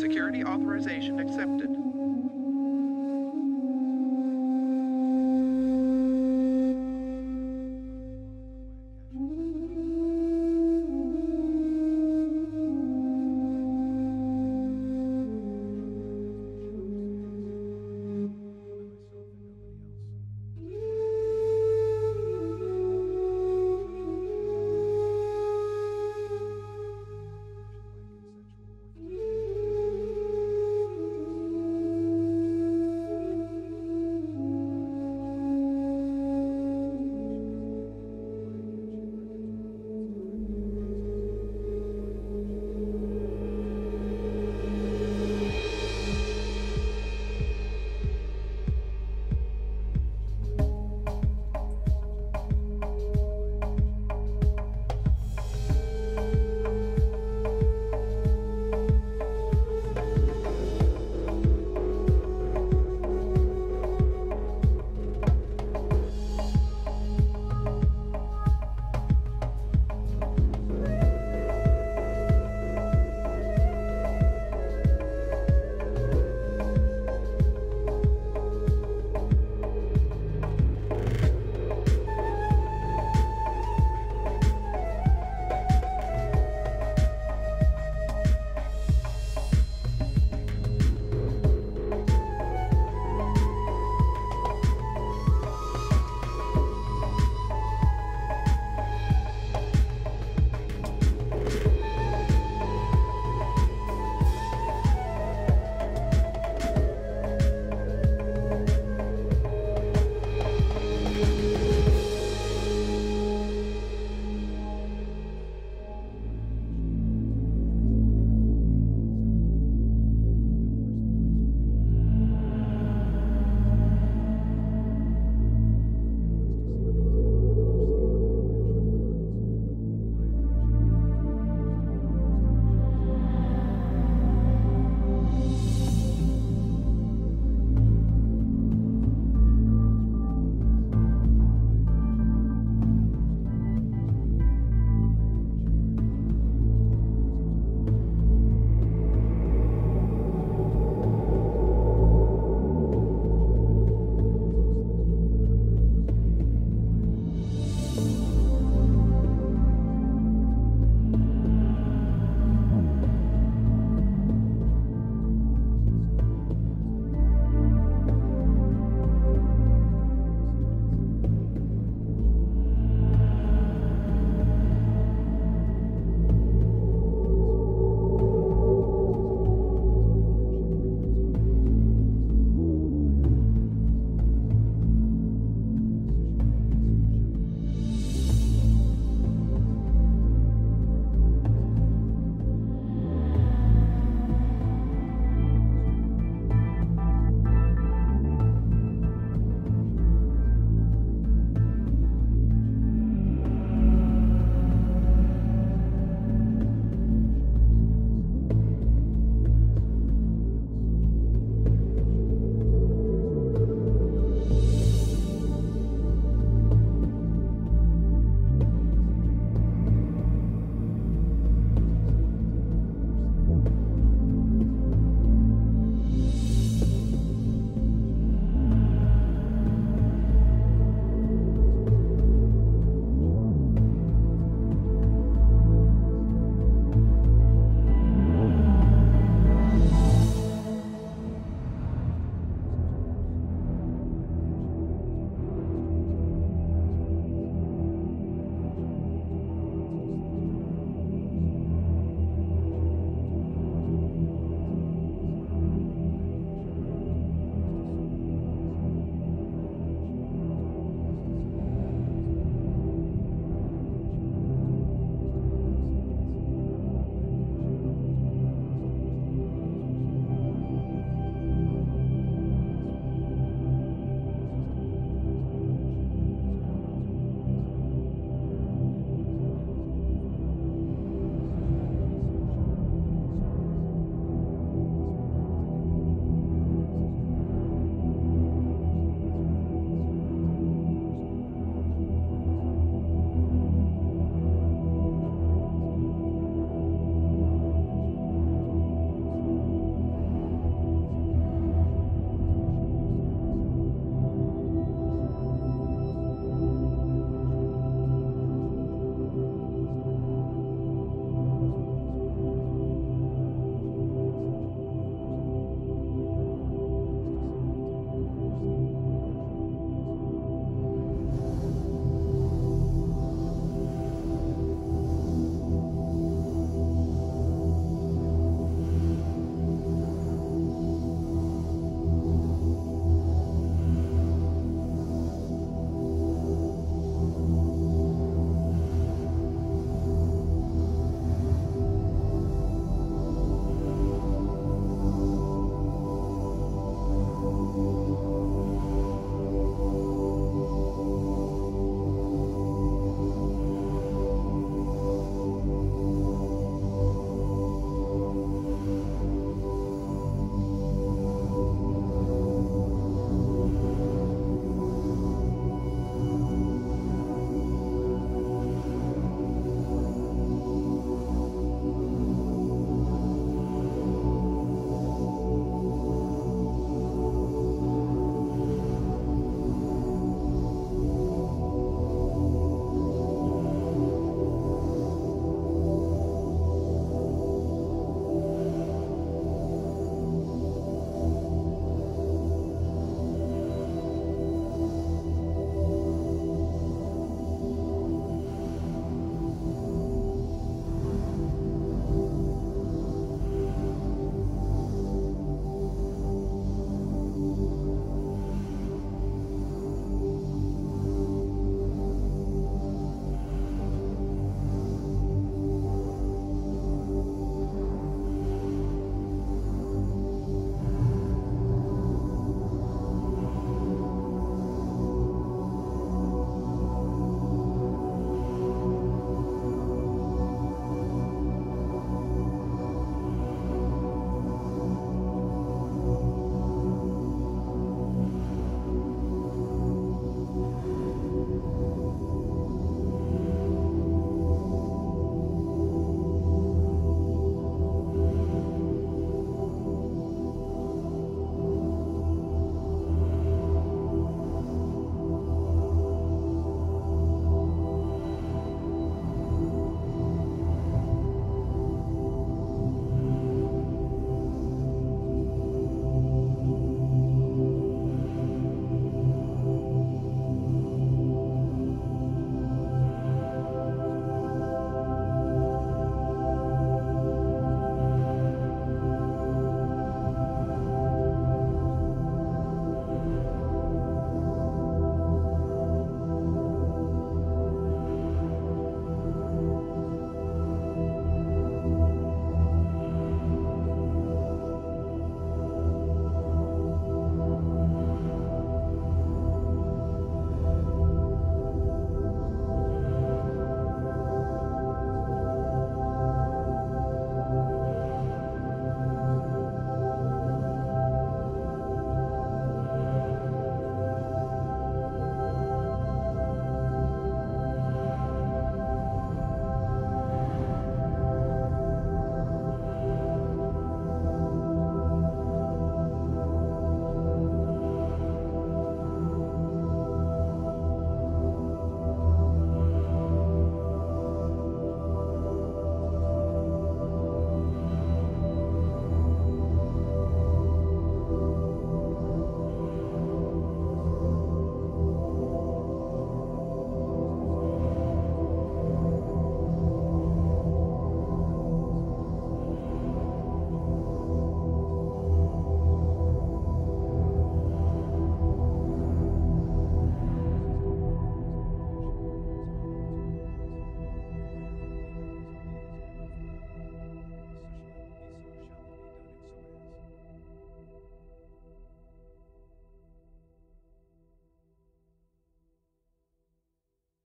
Security authorization accepted.